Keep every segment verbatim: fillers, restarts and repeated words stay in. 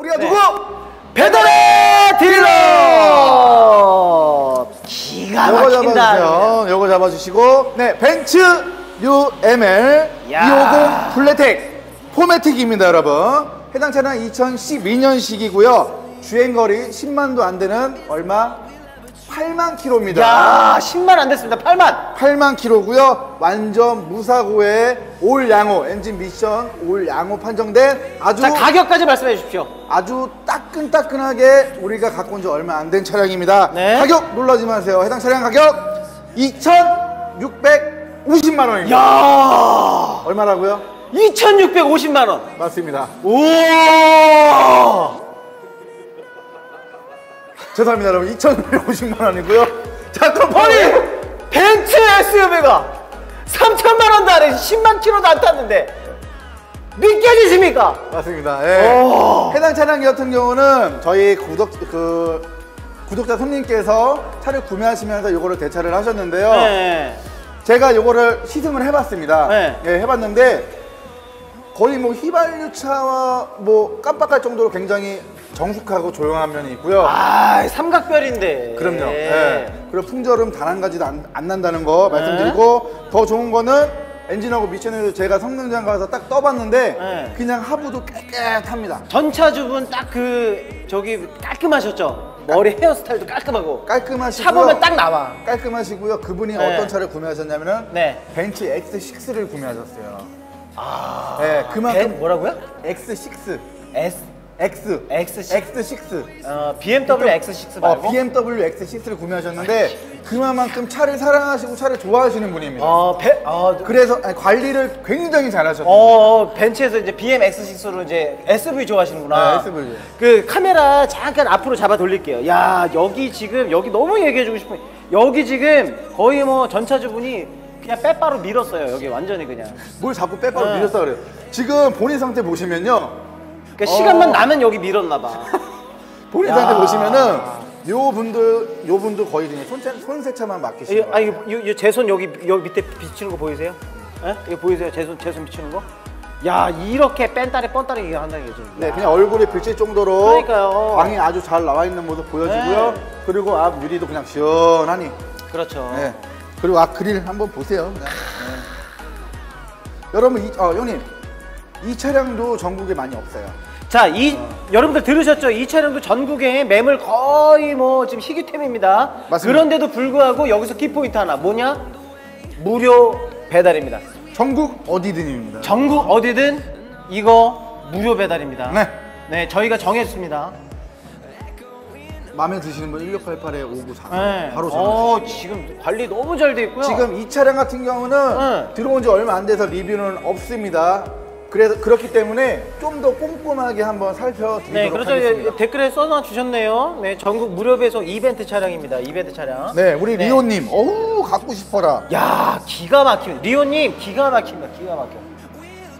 우리가 네. 누구? 배달의 딜러! 기가 막힌다. 요거 잡아주시고 네, 벤츠 유엠엘 이백오십 블레텍 포매틱입니다 여러분. 해당 차량은 이천십이 년식이고요 주행거리 십만도 안되는 얼마? 팔만 킬로미터입니다. 야, 십만 안됐습니다. 팔만! 팔만 킬로미터고요 완전 무사고에 올양호, 엔진 미션 올양호 판정된 아주. 자, 가격까지 말씀해 주십시오. 아주 따끈따끈하게 우리가 갖고 온지 얼마 안된 차량입니다. 네. 가격 놀라지 마세요. 해당 차량 가격 이천육백오십만 원입니다. 야, 얼마라고요? 이천육백오십만 원. 맞습니다. 오! 죄송합니다 여러분, 이천백오십만 원이고요 자, 그럼 아니! 벤츠 에스유브이가 삼천만 원도 안 해, 십만 킬로미터도 안 탔는데 믿겨지십니까? 맞습니다. 예. 해당 차량 같은 경우는 저희 구독, 그, 구독자 손님께서 차를 구매하시면서 요거를 대차를 하셨는데요. 네. 제가 요거를 시승을 해봤습니다. 네. 예, 해봤는데 거의 뭐 휘발유차와 뭐 깜빡할 정도로 굉장히 정숙하고 조용한 면이 있고요. 아, 삼각별인데. 그럼요. 네. 그리고 풍절음 단 한 가지도 안, 안 난다는 거 말씀드리고 네. 더 좋은 거는 엔진하고 미션에서 제가 성능장 가서 딱 떠봤는데 네. 그냥 하부도 깨끗합니다. 전차주분 딱 그 저기 깔끔하셨죠? 머리 헤어스타일도 깔끔하고 깔끔하시고요. 차 보면 딱 나와. 깔끔하시고요. 그분이 네. 어떤 차를 구매하셨냐면은 네. 벤츠 엑스 식스를 구매하셨어요. 아, 네, 그만큼 벤, 뭐라고요? 엑스 식스. S X, 엑스 식스, 엑스 식스. 어, 비엠더블유 엑스 식스 말고? 어, 비엠더블유 엑스 식스를 구매하셨는데 그만큼 차를 사랑하시고 차를 좋아하시는 분입니다. 어, 배, 어, 그래서 아니, 관리를 굉장히 잘하셨어요. 어, 벤츠에서 이제 비엠 엑스 식스로 이제 에스유브이 좋아하시는구나. 네, 에스유브이. 그 카메라 잠깐 앞으로 잡아 돌릴게요. 야, 여기 지금 여기 너무 얘기해주고 싶은, 여기 지금 거의 뭐 전차주분이 그냥 빼빠로 밀었어요. 여기 완전히 그냥. 뭘 자꾸 빼빠로 어. 밀었다 그래요? 지금 본인 상태 보시면요. 그러니까 시간만 어... 나면 여기 밀었나봐. 본인 상태 보시면은 요 분들, 요 분도 거의 그냥 손차, 손세차만 맡기시는 거예요. 아, 이거 제 손 여기 여기 밑에 비치는 거 보이세요? 예? 이거 보이세요? 제 손 제 손 비치는 거? 야, 이렇게 뺀따리 뻔따리 한다는 얘기죠. 네, 그냥 얼굴이 비칠 정도로. 그러니까요. 광이 아주 잘 나와 있는 모습 보여지고요. 네. 그리고 앞 유리도 그냥 시원하니. 그렇죠. 네. 그리고 앞 그릴 한번 보세요. 그냥. 네. 여러분, 이, 어, 형님. 이 차량도 전국에 많이 없어요. 자, 이 어. 여러분들 들으셨죠? 이 차량도 전국에 매물 거의 뭐 지금 희귀템입니다. 맞습니다. 그런데도 불구하고 여기서 키포인트 하나 뭐냐? 무료 배달입니다. 전국 어디든입니다. 전국 어디든 이거 무료 배달입니다. 네, 네, 저희가 정했습니다. 마음에 드시는 분 일육팔팔에 오구사사 네. 바로 전화. 어, 지금 관리 너무 잘 돼 있고요. 지금 이 차량 같은 경우는 네. 들어온 지 얼마 안 돼서 리뷰는 없습니다. 그래서 그렇기 때문에 좀 더 꼼꼼하게 한번 살펴드리도록 네, 그렇죠. 하겠습니다. 댓글에 써놔 주셨네요. 네, 전국 무료 배송 이벤트 차량입니다. 이벤트 차량. 네, 우리 네. 리오님, 어우, 갖고 싶어라. 야, 기가 막힙니다. 리오님, 기가 막힙니다. 기가 막혀.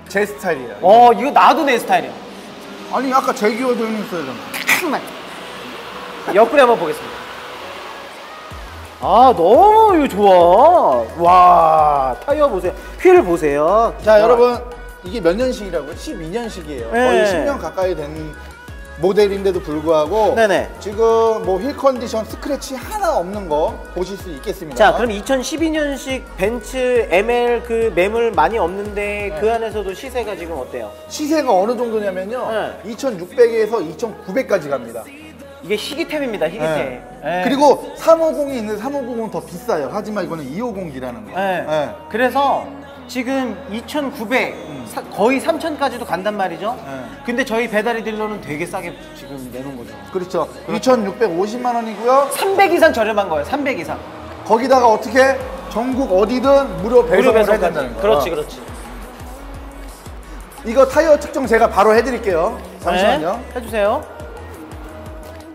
제 스타일이야. 어, 이거 나도 내 스타일이야. 아니, 아까 제 기어도 했어요, 저는. 옆구리 한번 보겠습니다. 아, 너무 이거 좋아. 와, 타이어 보세요. 휠을 보세요. 자, 와. 여러분. 이게 몇 년식이라고요? 십이 년식이에요. 네. 거의 십 년 가까이 된 모델인데도 불구하고 네네. 지금 뭐 휠 컨디션 스크래치 하나 없는 거 보실 수 있겠습니다. 자, 그럼 이천십이 년식 벤츠 엠엘 그 매물 많이 없는데 네. 그 안에서도 시세가 지금 어때요? 시세가 어느 정도냐면요. 네. 이천육백에서 이천구백까지 갑니다. 이게 희귀템입니다, 희귀템. 네. 네. 그리고 삼백오십이 있는데 삼백오십은 더 비싸요. 하지만 이거는 이백오십이라는 거예요. 네. 네. 그래서 지금 이천구백, 음. 사, 거의 삼천까지도 간단 말이죠. 네. 근데 저희 배달의 딜러는 되게 싸게 지금 내놓은 거죠. 그렇죠. 그렇죠. 이천육백오십만 원이고요. 삼백 이상 저렴한 거예요. 삼백 이상. 거기다가 어떻게 전국 어디든 무료 배송을 해야 된다는 거예요. 그렇지, 그렇지. 이거 타이어 측정 제가 바로 해드릴게요. 잠시만요. 네, 해주세요.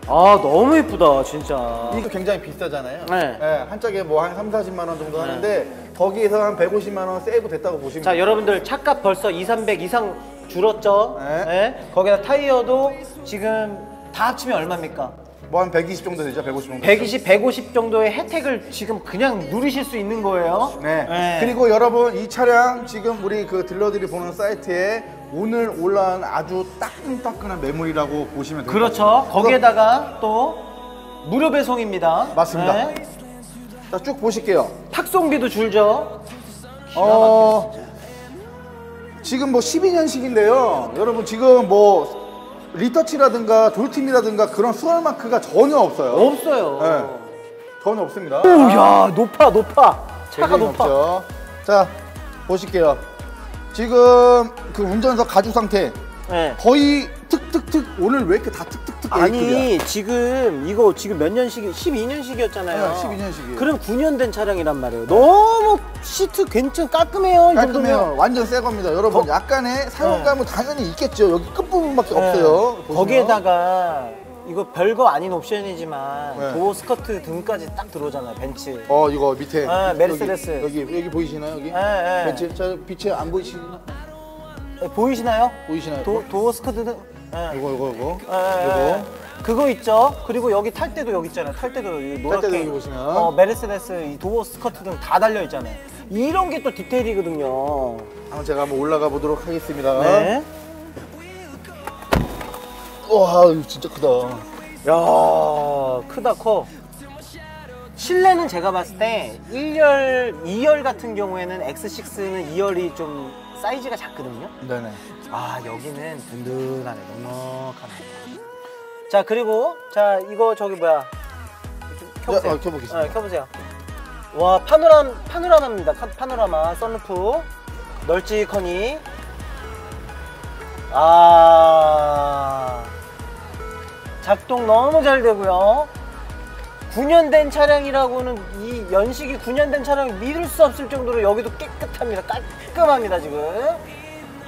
아, 너무 예쁘다, 진짜. 이거 굉장히 비싸잖아요. 네. 네, 한 짝에 뭐 한 삼사십만 원 정도 하는데 네. 거기에서 한 백오십만 원 세이브 됐다고 보시면 자, 여러분들 차값 벌써 이삼백 이상 줄었죠? 네. 네. 거기다 타이어도 지금 다 합치면 얼마입니까? 뭐 한 백이십 정도 되죠? 백오십 정도. 백이십, 백오십 정도의 혜택을 지금 그냥 누리실 수 있는 거예요. 네. 네. 그리고 여러분, 이 차량 지금 우리 그 딜러들이 보는 사이트에 오늘 올라온 아주 따끈따끈한 매물이라고 보시면 됩니다. 그렇죠. 거기에다가 또 무료 배송입니다. 맞습니다. 네. 자, 쭉 보실게요. 탁송비도 줄죠. 어, 지금 뭐 십이 년식인데요. 여러분 지금 뭐 리터치라든가 돌팀이라든가 그런 수월 마크가 전혀 없어요. 없어요. 네. 전혀 없습니다. 오야, 높아 높아. 차가 높아. 높죠. 자, 보실게요. 지금 그 운전석 가죽 상태. 네. 거의 툭툭툭. 오늘 왜 이렇게 다 툭툭툭? 아니 지금 이거 지금 몇 년식이? 십이 년식이었잖아요. 네, 십이 년식이에요. 그럼 구 년 된 차량이란 말이에요. 너무 시트 괜찮 깔끔해요. 이 깔끔해요. 정도면. 완전 새 겁니다. 여러분 거... 약간의 사용감은 네. 당연히 있겠죠. 여기 끝부분밖에 네. 없어요. 보시면. 거기에다가 이거 별거 아닌 옵션이지만 네. 도어 스커트 등까지 딱 들어오잖아요. 벤츠. 어 이거 밑에. 네, 메르세데스. 여기, 여기 여기 보이시나요? 여기. 네, 네. 벤츠. 저 빛이 안 보이시나요? 네, 보이시나요? 보이시나요? 도, 도어 스커트는 네. 이거 이거 이거 이거 그거 있죠. 그리고 여기 탈 때도 여기 있잖아요. 탈 때도 노랗게 탈 때도 보시면 어, 메르세데스 이 도어 스커트 등 다 달려 있잖아요. 이런 게 또 디테일이거든요. 한번 제가 한번 올라가 보도록 하겠습니다. 네. 와 진짜 크다. 야 크다 커. 실내는 제가 봤을 때 일 열, 이 열 같은 경우에는 엑스 식스는 이 열이 좀 사이즈가 작거든요. 네네. 아 여기는 든든하네, 넉넉하네. 자 그리고 자 이거 저기 뭐야 좀 켜보세요. 야, 어, 켜보겠습니다. 어, 켜보세요. 와 파노람 파노라마입니다. 파노라마 선루프 널찍하니. 아 작동 너무 잘 되고요. 구 년 된 차량이라고는 이 연식이 구 년 된 차량이 믿을 수 없을 정도로 여기도 깨끗합니다. 깔끔합니다 지금.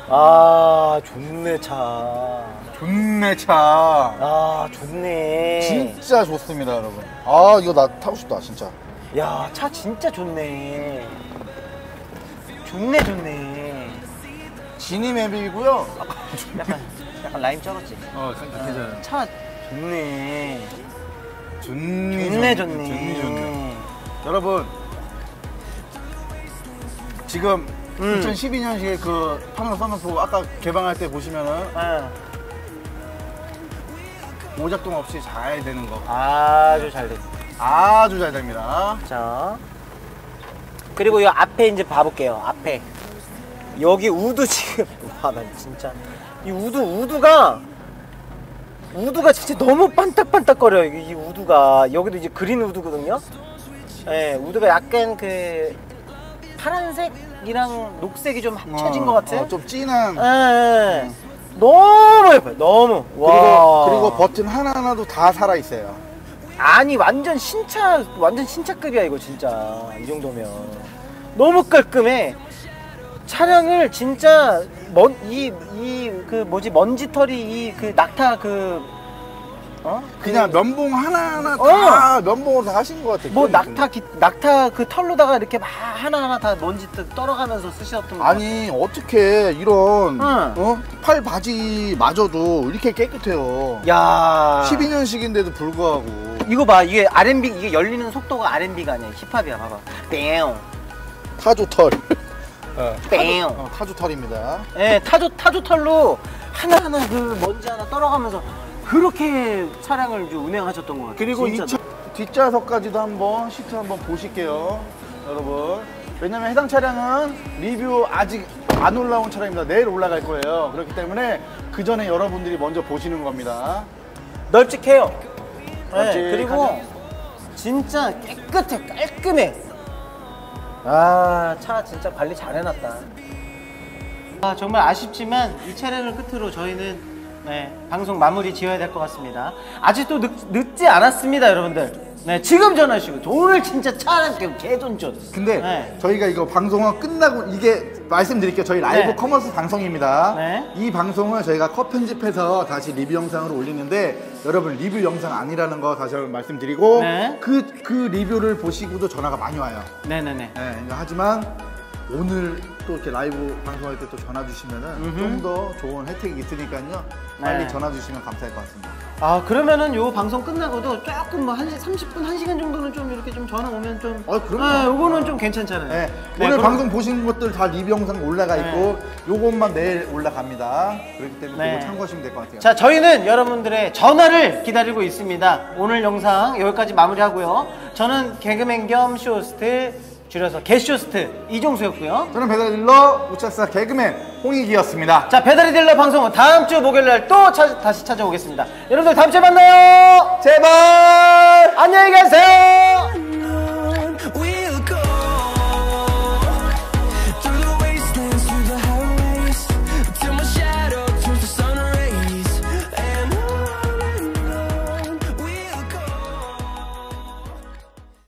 아 좋네 차. 좋네 차. 아 좋네. 진짜 좋습니다 여러분. 아 이거 나 타고 싶다 진짜. 야 차 진짜 좋네. 좋네 좋네. 지니맵이고요. 약간 약간 라임 쩔었지. 어 괜찮아요. 차 좋네. 좋네 좋네, 좋네, 좋네. 좋네, 좋네. 여러분 지금 음. 이천십이 년식의 그 파노라마 선루프 아까 개방할 때 보시면은 아. 오작동 없이 잘 되는 거 아주 잘 됩니다. 아주 잘 됩니다. 자 그리고 이 앞에 이제 봐볼게요. 앞에 여기 우드 지금 와 난 진짜 이 우드 우드가 우드가 진짜 너무 반딱반딱거려요. 이 우드가 여기도 이제 그린 우드거든요. 예, 네, 우드가 약간 그 파란색이랑 녹색이 좀 합쳐진 어, 것 같은. 어, 좀 진한. 네, 네. 음. 너무 예뻐요. 너무. 와. 그리고, 그리고 버튼 하나 하나도 다 살아 있어요. 아니 완전 신차 완전 신차급이야 이거 진짜 이 정도면 너무 깔끔해. 차량을 진짜 먼 이 이 그 뭐지 먼지털이 이 그 낙타 그 어 그냥 그, 면봉 하나 하나 어. 다 면봉으로 다 하신 것 같아요. 뭐 낙타 기, 낙타 그 털로다가 이렇게 막 하나 하나 다 먼지 떨어가면서 쓰셨던 거. 아니 같아요. 어떻게 이런 응. 어 팔 바지 마저도 이렇게 깨끗해요. 야 십이 년식인데도 불구하고 이거 봐 이게 알 앤 비 이게 열리는 속도가 알 앤 비가 아니야 힙합이야 봐봐. 땡 타조 털. 네, 타조, 어, 타조 털입니다. 네, 타조 타조 털로 하나하나 그 먼지 하나 떨어가면서 그렇게 차량을 운행하셨던 것 같아요. 그리고 이 차, 뒷좌석까지도 한번 시트 한번 보실게요, 여러분. 왜냐면 해당 차량은 리뷰 아직 안 올라온 차량입니다. 내일 올라갈 거예요. 그렇기 때문에 그 전에 여러분들이 먼저 보시는 겁니다. 널찍해요. 네, 그리고 진짜 깨끗해, 깔끔해. 아, 차 진짜 관리 잘 해놨다. 아, 정말 아쉽지만 이 차량을 끝으로 저희는 네, 방송 마무리 지어야 될 것 같습니다. 아직도 늦, 늦지 않았습니다 여러분들. 네, 지금 전화하시고 오늘 진짜 차량 개돈전. 근데 네. 저희가 이거 방송은 끝나고 이게 말씀드릴게요. 저희 라이브 네. 커머스 방송입니다. 네. 이 방송을 저희가 컷 편집해서 다시 리뷰 영상으로 올리는데 여러분 리뷰 영상 아니라는 거 다시 한번 말씀드리고 그, 그 네. 그 리뷰를 보시고도 전화가 많이 와요. 네네네. 네, 하지만 오늘 또 이렇게 라이브 방송할 때 또 전화 주시면은 좀 더 좋은 혜택이 있으니까요. 빨리 네. 전화 주시면 감사할 것 같습니다. 아, 그러면은 요 방송 끝나고도 조금 뭐 한 삼십 분, 한 시간 정도는 좀 이렇게 좀 전화 오면 좀. 어, 그럼요. 네, 요거는 좀 괜찮잖아요. 네. 네, 오늘 그럼... 방송 보신 것들 다 리뷰 영상 올라가 있고 네. 요것만 내일 올라갑니다. 그렇기 때문에 네. 그거 참고하시면 될 것 같아요. 자, 저희는 여러분들의 전화를 기다리고 있습니다. 오늘 영상 여기까지 마무리하고요. 저는 개그맨 겸 쇼호스트 줄여서 개쇼스트 이종수였고요. 저는 배달의 딜러 우차사 개그맨 홍익이었습니다. 자, 배달의 딜러 방송은 다음 주 목요일 날 또 다시 찾아오겠습니다. 여러분들 다음 주에 만나요. 제발 안녕히 계세요.